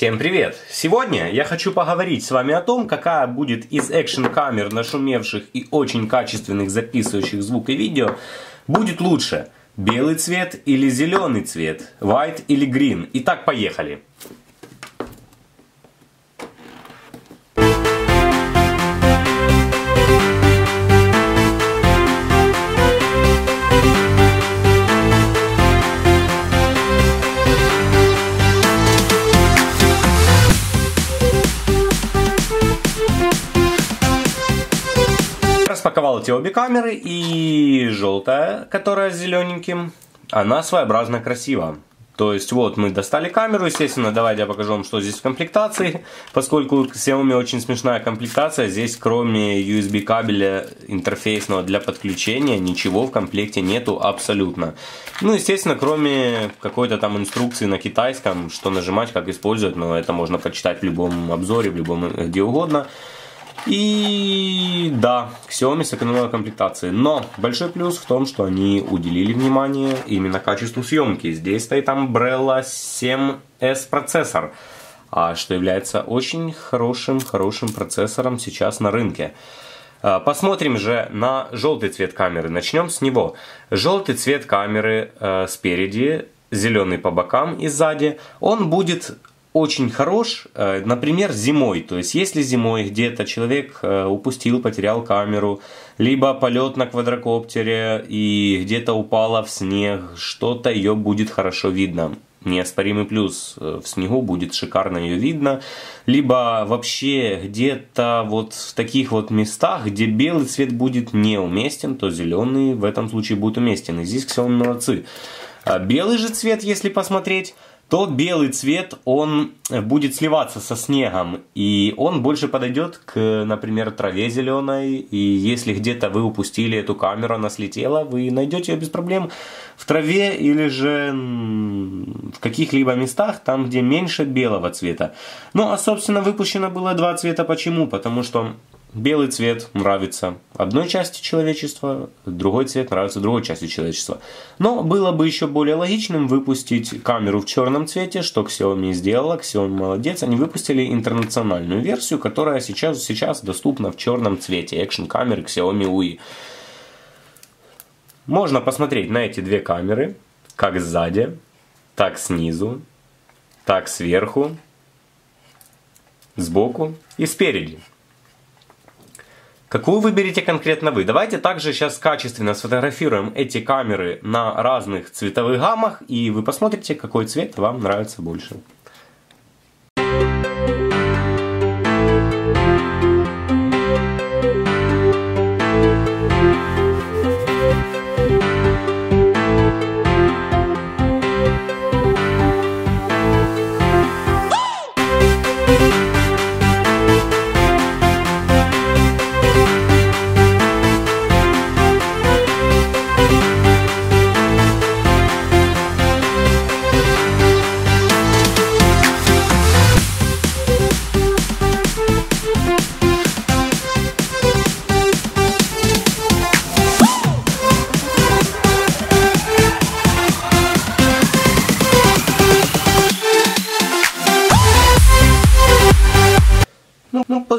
Всем привет! Сегодня я хочу поговорить с вами о том, какая будет из экшн-камер, нашумевших и очень качественных, записывающих звук и видео, будет лучше. Белый цвет или зеленый цвет? White или green? Итак, поехали! Распаковал эти обе камеры, и желтая, которая с зелененьким, она своеобразно красива. То есть вот мы достали камеру, естественно, давайте я покажу вам, что здесь в комплектации, поскольку у Xiaomi очень смешная комплектация, здесь кроме USB кабеля интерфейсного для подключения ничего в комплекте нету абсолютно. Ну, естественно, кроме какой-то там инструкции на китайском, что нажимать, как использовать, но это можно почитать в любом обзоре, в любом где угодно. И да, Xiaomi сэкономила комплектации, но большой плюс в том, что они уделили внимание именно качеству съемки. Здесь стоит Umbrella 7S процессор, что является очень хорошим процессором сейчас на рынке. Посмотрим же на желтый цвет камеры, начнем с него. Желтый цвет камеры спереди, зеленый по бокам и сзади, он будет очень хорош, например, зимой. То есть, если зимой где-то человек упустил, потерял камеру, либо полет на квадрокоптере и где-то упала в снег, что-то ее будет хорошо видно. Неоспоримый плюс, в снегу будет шикарно ее видно. Либо вообще где-то вот в таких вот местах, где белый цвет будет неуместен, то зеленый в этом случае будет уместен. И здесь Xiaomi молодцы. А белый же цвет, если посмотреть, то белый цвет, он будет сливаться со снегом, и он больше подойдет к, например, траве зеленой, и если где-то вы упустили эту камеру, она слетела, вы найдете ее без проблем в траве или же в каких-либо местах, там, где меньше белого цвета. Ну, а, собственно, выпущено было два цвета. Почему? Потому что белый цвет нравится одной части человечества, другой цвет нравится другой части человечества. Но было бы еще более логичным выпустить камеру в черном цвете, что Xiaomi сделала, Xiaomi молодец. Они выпустили интернациональную версию, которая сейчас доступна в черном цвете, экшн-камеры Xiaomi UI. Можно посмотреть на эти две камеры, как сзади, так снизу, так сверху, сбоку и спереди. Какую выберете конкретно вы? Давайте также сейчас качественно сфотографируем эти камеры на разных цветовых гаммах, и вы посмотрите, какой цвет вам нравится больше.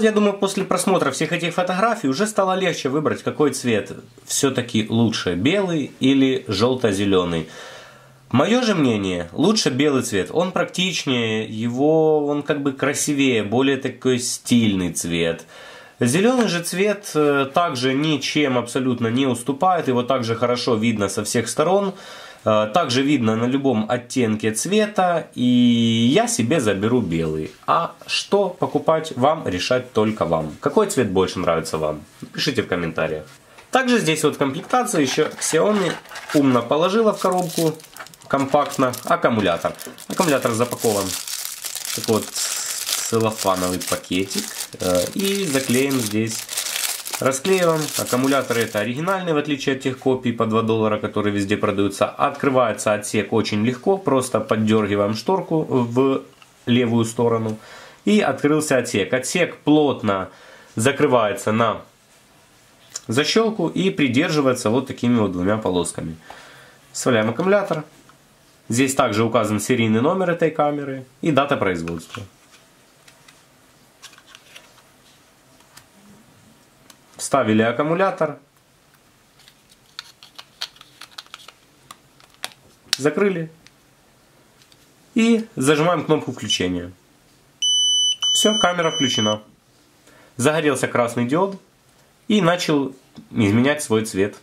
Я думаю, после просмотра всех этих фотографий уже стало легче выбрать, какой цвет все-таки лучше, белый или желто-зеленый. Мое же мнение, лучше белый цвет, он практичнее, он как бы красивее, более такой стильный цвет. Зеленый же цвет также ничем абсолютно не уступает, его также хорошо видно со всех сторон. Также видно на любом оттенке цвета, и я себе заберу белый. А что покупать вам, решать только вам. Какой цвет больше нравится вам? Пишите в комментариях. Также здесь вот комплектация еще Xiaomi умно положила в коробку, компактно, аккумулятор. Аккумулятор запакован в такой вот целлофановый пакетик и заклеен здесь. Расклеиваем. Аккумуляторы это оригинальные, в отличие от тех копий по $2, которые везде продаются. Открывается отсек очень легко, просто поддергиваем шторку в левую сторону. И открылся отсек. Отсек плотно закрывается на защелку и придерживается вот такими вот двумя полосками. Вставляем аккумулятор. Здесь также указан серийный номер этой камеры и дата производства. Вставили аккумулятор. Закрыли. И зажимаем кнопку включения. Все, камера включена. Загорелся красный диод и начал изменять свой цвет.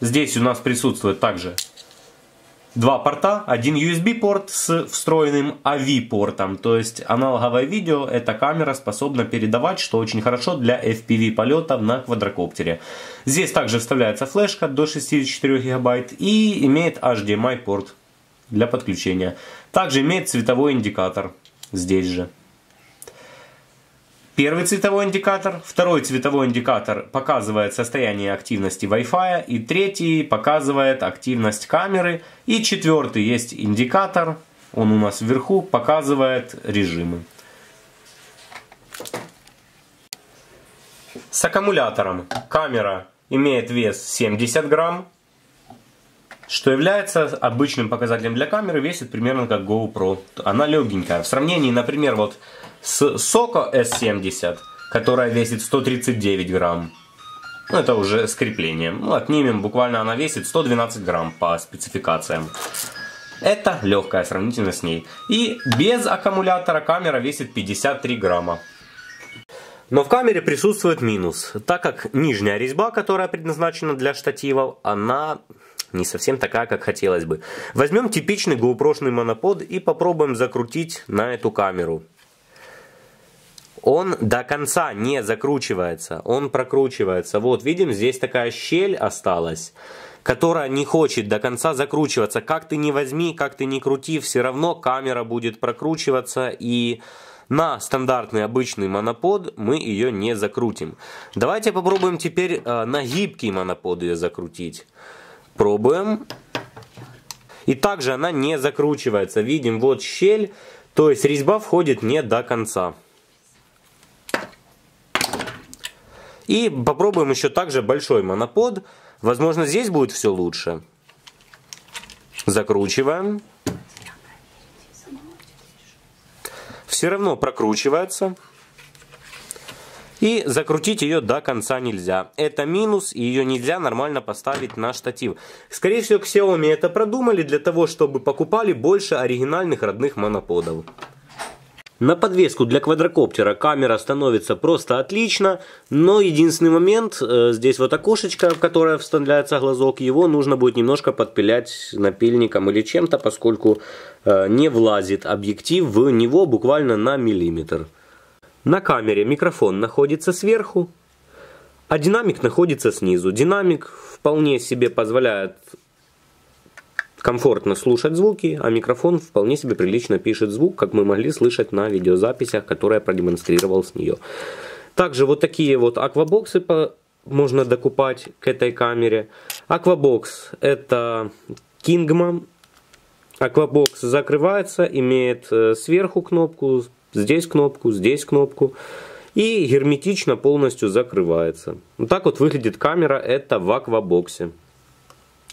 Здесь у нас присутствует также два порта. Один USB-порт с встроенным AV-портом. То есть аналоговое видео эта камера способна передавать, что очень хорошо для FPV полетов на квадрокоптере. Здесь также вставляется флешка до 64 гигабайт и имеет HDMI-порт для подключения. Также имеет цветовой индикатор здесь же. Первый цветовой индикатор, второй цветовой индикатор показывает состояние активности Wi-Fi, и третий показывает активность камеры, и четвертый есть индикатор, он у нас вверху, показывает режимы. С аккумулятором камера имеет вес 70 грамм, что является обычным показателем для камеры, весит примерно как GoPro. Она легенькая. В сравнении, например, вот с Soco S70, которая весит 139 грамм. Ну, это уже с креплением. Ну, отнимем, буквально она весит 112 грамм по спецификациям. Это легкая сравнительно с ней. И без аккумулятора камера весит 53 грамма. Но в камере присутствует минус, так как нижняя резьба, которая предназначена для штативов, она не совсем такая, как хотелось бы. Возьмем типичный GoPro-шный монопод и попробуем закрутить на эту камеру. Он до конца не закручивается, он прокручивается. Вот, видим, здесь такая щель осталась, которая не хочет до конца закручиваться. Как ты не возьми, как ты не крути, все равно камера будет прокручиваться, и на стандартный обычный монопод мы ее не закрутим. Давайте попробуем теперь на гибкий монопод ее закрутить. Пробуем. И также она не закручивается. Видим, вот щель, то есть резьба входит не до конца. И попробуем еще также большой монопод. Возможно, здесь будет все лучше. Закручиваем. Все равно прокручивается. И закрутить ее до конца нельзя. Это минус, и ее нельзя нормально поставить на штатив. Скорее всего, Xiaomi это продумали для того, чтобы покупали больше оригинальных родных моноподов. На подвеску для квадрокоптера камера становится просто отлично, но единственный момент, здесь вот окошечко, в которое вставляется глазок, его нужно будет немножко подпилять напильником или чем-то, поскольку не влазит объектив в него буквально на миллиметр. На камере микрофон находится сверху, а динамик находится снизу. Динамик вполне себе позволяет комфортно слушать звуки, а микрофон вполне себе прилично пишет звук, как мы могли слышать на видеозаписях, которые я продемонстрировал с нее. Также вот такие вот аквабоксы можно докупать к этой камере. Аквабокс — это Kingma. Аквабокс закрывается, имеет сверху кнопку, здесь кнопку, здесь кнопку. И герметично полностью закрывается. Вот так вот выглядит камера, это в аквабоксе,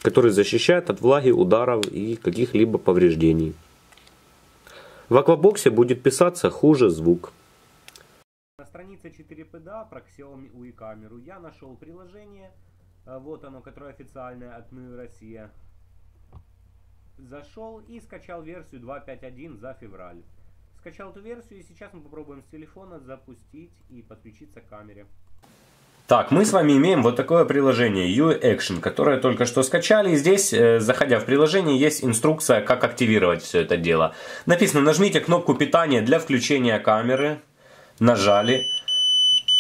который защищает от влаги, ударов и каких-либо повреждений. В аквабоксе будет писаться хуже звук. На странице 4PDA про Xiaomi UI камеру я нашел приложение, вот оно, которое официальное от NUI Россия. Зашел и скачал версию 2.5.1 за февраль. Скачал эту версию, и сейчас мы попробуем с телефона запустить и подключиться к камере. Так, мы с вами имеем вот такое приложение U-Action, которое только что скачали. Здесь, заходя в приложение, есть инструкция, как активировать все это дело. Написано, нажмите кнопку питания для включения камеры. Нажали.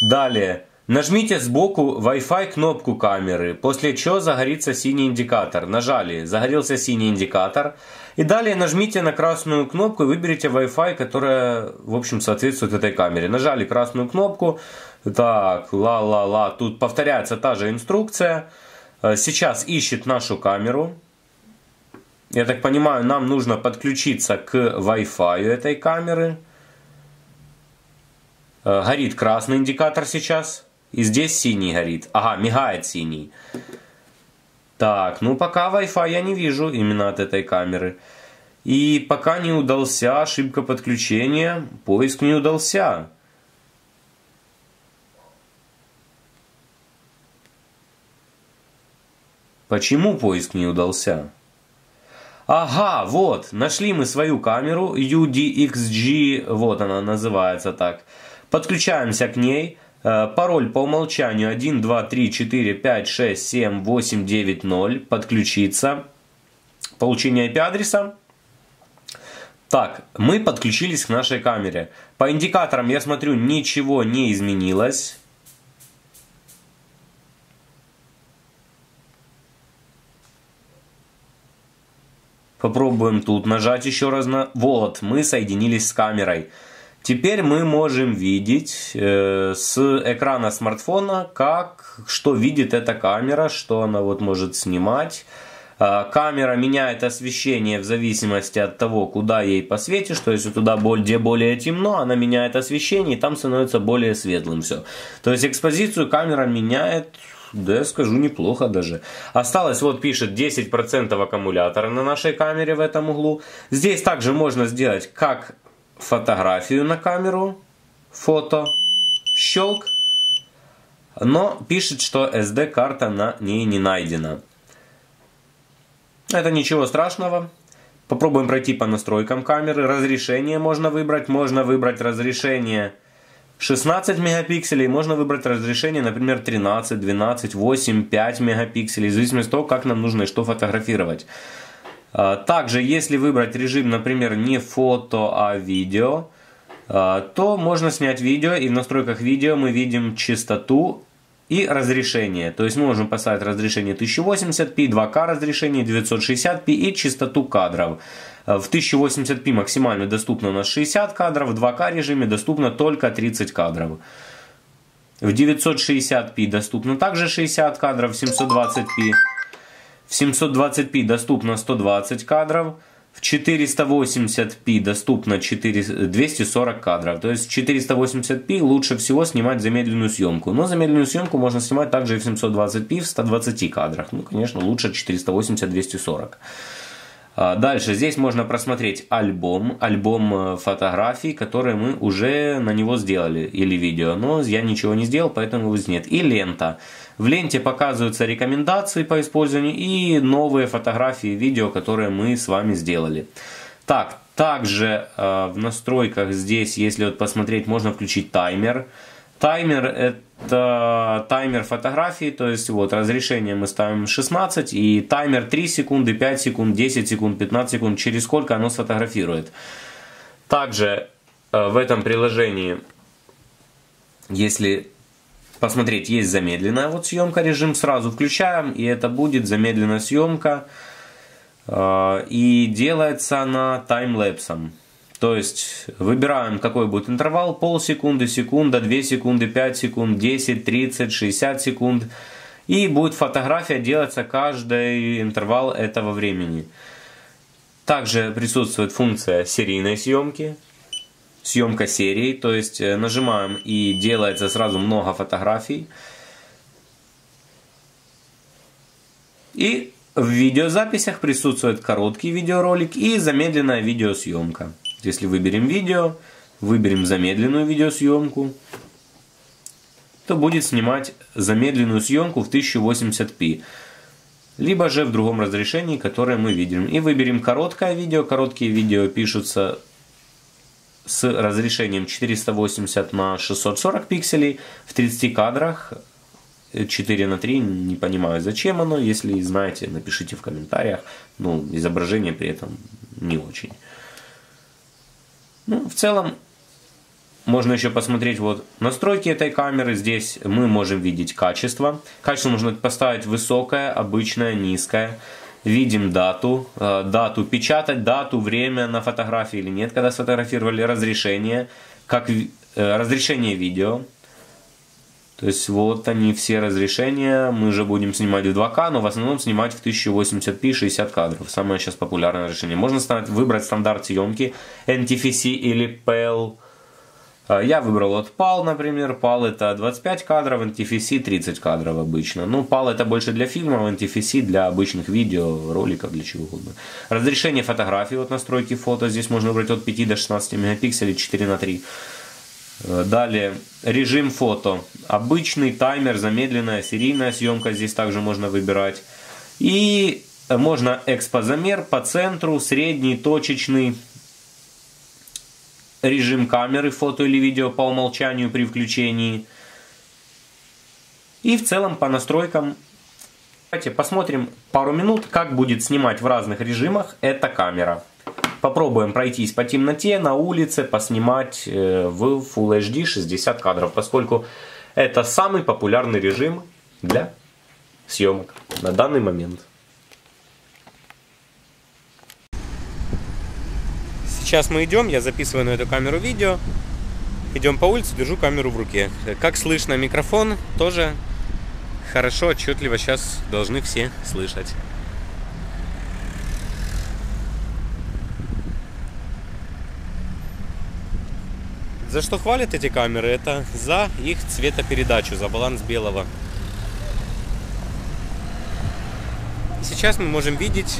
Далее, нажмите сбоку Wi-Fi кнопку камеры, после чего загорится синий индикатор. Нажали, загорелся синий индикатор. И далее нажмите на красную кнопку и выберите Wi-Fi, которая, в общем, соответствует этой камере. Нажали красную кнопку. Так, ла-ла-ла, тут повторяется та же инструкция. Сейчас ищет нашу камеру. Я так понимаю, нам нужно подключиться к Wi-Fi этой камеры. Горит красный индикатор сейчас. И здесь синий горит. Ага, мигает синий. Так, ну пока Wi-Fi я не вижу именно от этой камеры. И пока не удался, ошибка подключения, поиск не удался. Почему поиск не удался? Ага, вот, нашли мы свою камеру, UDXG, вот она называется так. Подключаемся к ней, пароль по умолчанию 1, 2, 3, 4, 5, 6, 7, 8, 9, 0, подключиться, получение IP-адреса. Так, мы подключились к нашей камере. По индикаторам я смотрю, ничего не изменилось. Попробуем тут нажать еще раз на... Вот, мы соединились с камерой. Теперь мы можем видеть с экрана смартфона, что видит эта камера, что она вот может снимать. Камера меняет освещение в зависимости от того, куда ей посветишь. То есть туда, где более темно, она меняет освещение, и там становится более светлым все. То есть экспозицию камера меняет... Да я скажу, неплохо даже. Осталось, вот пишет, 10% аккумулятора на нашей камере в этом углу. Здесь также можно сделать как фотографию на камеру. Фото. Щелк. Но пишет, что SD-карта на ней не найдена. Это ничего страшного. Попробуем пройти по настройкам камеры. Разрешение можно выбрать. Можно выбрать разрешение... 16 мегапикселей, можно выбрать разрешение, например, 13, 12, 8, 5 мегапикселей, в зависимости от того, как нам нужно и что фотографировать. Также, если выбрать режим, например, не фото, а видео, то можно снять видео, и в настройках видео мы видим частоту и разрешение. То есть мы можем поставить разрешение 1080p, 2К разрешение, 960p и частоту кадров. В 1080p максимально доступно у нас 60 кадров, в 2К режиме доступно только 30 кадров. В 960p доступно также 60 кадров, в 720p доступно 120 кадров, в 480p доступно 240 кадров. То есть в 480p лучше всего снимать замедленную съемку. Но замедленную съемку можно снимать также и в 720p в 120 кадрах. Ну, конечно, лучше 480-240. Дальше здесь можно просмотреть альбом фотографий, которые мы уже на него сделали, или видео, но я ничего не сделал, поэтому его нет. И лента. В ленте показываются рекомендации по использованию и новые фотографии, видео, которые мы с вами сделали. Так, также в настройках здесь, если вот посмотреть, можно включить таймер. Таймер — это таймер фотографии, то есть вот разрешение мы ставим 16, и таймер 3 секунды, 5 секунд, 10 секунд, 15 секунд, через сколько оно сфотографирует. Также в этом приложении, если посмотреть, есть замедленная вот съемка, режим сразу включаем, и это будет замедленная съемка, и делается она таймлэпсом. То есть выбираем, какой будет интервал, полсекунды, секунда, 2 секунды, 5 секунд, 10, 30, 60 секунд. И будет фотография делаться каждый интервал этого времени. Также присутствует функция серийной съемки, съемка серии. То есть нажимаем, и делается сразу много фотографий. И в видеозаписях присутствует короткий видеоролик и замедленная видеосъемка. Если выберем видео, выберем замедленную видеосъемку, то будет снимать замедленную съемку в 1080p, либо же в другом разрешении, которое мы видим. И выберем короткое видео. Короткие видео пишутся с разрешением 480 на 640 пикселей в 30 кадрах. 4 на 3, не понимаю, зачем оно. Если знаете, напишите в комментариях. Ну, изображение при этом не очень. Ну, в целом, можно еще посмотреть вот настройки этой камеры. Здесь мы можем видеть качество. Качество можно поставить высокое, обычное, низкое. Видим дату. Дату печатать, дату, время на фотографии или нет, когда сфотографировали. Разрешение. Как разрешение видео. То есть вот они все разрешения. Мы же будем снимать в 2К, но в основном снимать в 1080p 60 кадров. Самое сейчас популярное решение. Можно выбрать стандарт съемки NTFC или PAL. Я выбрал от PAL, например. PAL это 25 кадров, NTFC 30 кадров обычно. Ну, PAL это больше для фильмов, NTFC для обычных видео, роликов, для чего угодно. Разрешение фотографии от настройки фото. Здесь можно выбрать от 5 до 16 мегапикселей, 4:3. Далее, режим фото. Обычный, таймер, замедленная, серийная съемка. Здесь также можно выбирать. И можно экспозамер по центру, средний, точечный. Режим камеры, фото или видео по умолчанию при включении. И в целом по настройкам. Давайте посмотрим пару минут, как будет снимать в разных режимах эта камера. Попробуем пройтись по темноте, на улице, поснимать в Full HD 60 кадров, поскольку это самый популярный режим для съемок на данный момент. Сейчас мы идем, я записываю на эту камеру видео, идем по улице, держу камеру в руке. Как слышно микрофон, тоже хорошо, отчетливо сейчас должны все слышать. За что хвалят эти камеры? Это за их цветопередачу, за баланс белого. И сейчас мы можем видеть,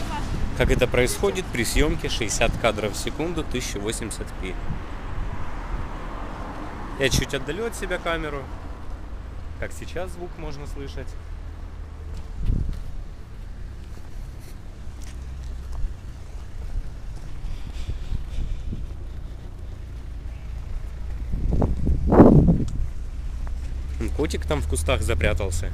как это происходит при съемке 60 кадров в секунду 1080p. Я чуть отдалю от себя камеру. Как сейчас звук можно слышать. Котик там в кустах запрятался.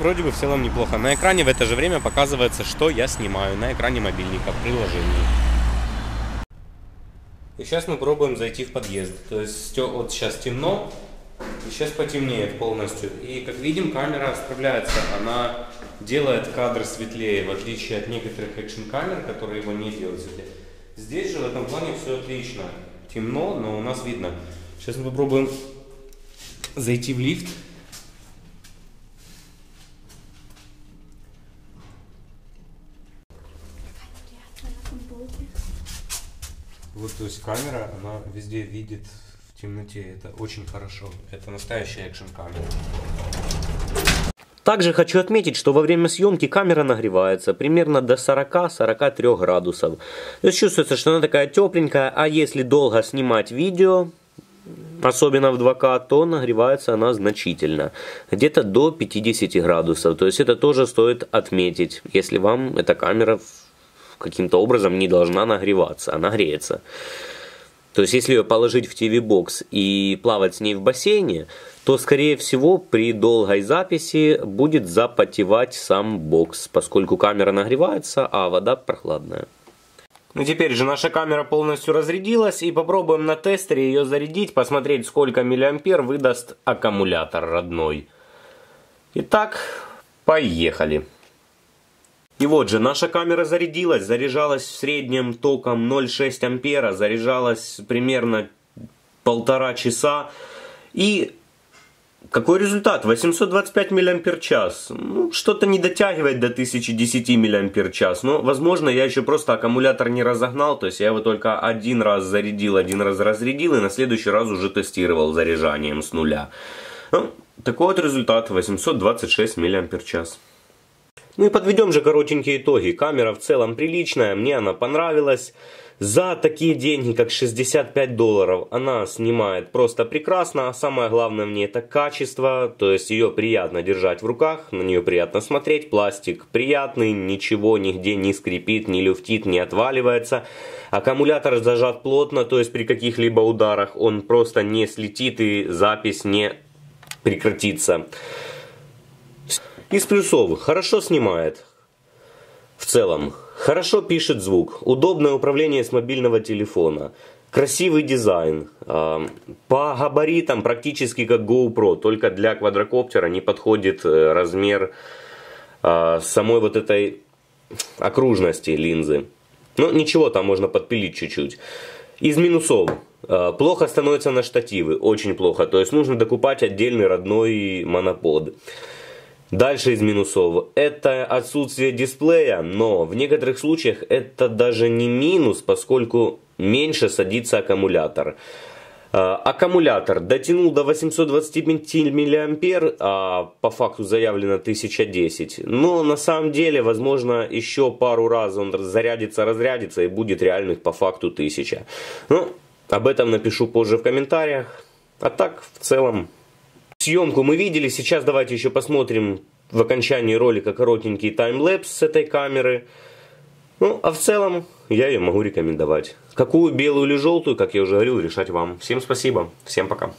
Вроде бы в целом неплохо. На экране в это же время показывается, что я снимаю на экране мобильника в приложении. И сейчас мы пробуем зайти в подъезд. То есть вот сейчас темно, и сейчас потемнеет полностью. И как видим, камера справляется. Она делает кадр светлее, в отличие от некоторых экшн-камер, которые его не делают светлее. Здесь же в этом плане все отлично. Темно, но у нас видно. Сейчас мы попробуем зайти в лифт. Вот, то есть камера, она везде видит в темноте, это очень хорошо, это настоящая экшн-камера. Также хочу отметить, что во время съемки камера нагревается примерно до 40-43 градусов. То есть чувствуется, что она такая тепленькая, а если долго снимать видео, особенно в 2К, то нагревается она значительно, где-то до 50 градусов. То есть это тоже стоит отметить, если вам эта камера каким-то образом не должна нагреваться, она греется. То есть, если ее положить в TV-бокс и плавать с ней в бассейне, то, скорее всего, при долгой записи будет запотевать сам бокс, поскольку камера нагревается, а вода прохладная. Ну, теперь же наша камера полностью разрядилась, и попробуем на тестере ее зарядить, посмотреть, сколько миллиампер выдаст аккумулятор родной. Итак, поехали. И вот же наша камера зарядилась, заряжалась в среднем током 0,6 ампера, заряжалась примерно 1,5 часа. И какой результат? 825 мАч. Ну, что-то не дотягивает до 1010 мАч. Но, возможно, я еще просто аккумулятор не разогнал, то есть я его только один раз зарядил, один раз разрядил и на следующий раз уже тестировал заряжанием с нуля. Ну, такой вот результат, 826 мАч. Ну и подведем же коротенькие итоги. Камера в целом приличная, мне она понравилась. За такие деньги, как $65, она снимает просто прекрасно. А самое главное в ней это качество, то есть ее приятно держать в руках, на нее приятно смотреть. Пластик приятный, ничего нигде не скрипит, не люфтит, не отваливается. Аккумулятор зажат плотно, то есть при каких-либо ударах он просто не слетит и запись не прекратится. Из плюсов, хорошо снимает в целом, хорошо пишет звук, удобное управление с мобильного телефона, Красивый дизайн, по габаритам практически как GoPro, только для квадрокоптера не подходит размер самой вот этой окружности линзы. Но ничего, там можно подпилить чуть-чуть. Из минусов, плохо становится на штативы, очень плохо, то есть нужно докупать отдельный родной монопод. Дальше из минусов, это отсутствие дисплея, но в некоторых случаях это даже не минус, поскольку меньше садится аккумулятор. Аккумулятор дотянул до 825 мА, а по факту заявлено 1010, но на самом деле, возможно, еще пару раз он зарядится, разрядится и будет реальных по факту 1000. Ну, об этом напишу позже в комментариях, а так в целом. Съемку мы видели, сейчас давайте еще посмотрим в окончании ролика коротенький таймлэпс с этой камеры. Ну, а в целом я ее могу рекомендовать. Какую, белую или желтую, как я уже говорил, решать вам. Всем спасибо, всем пока.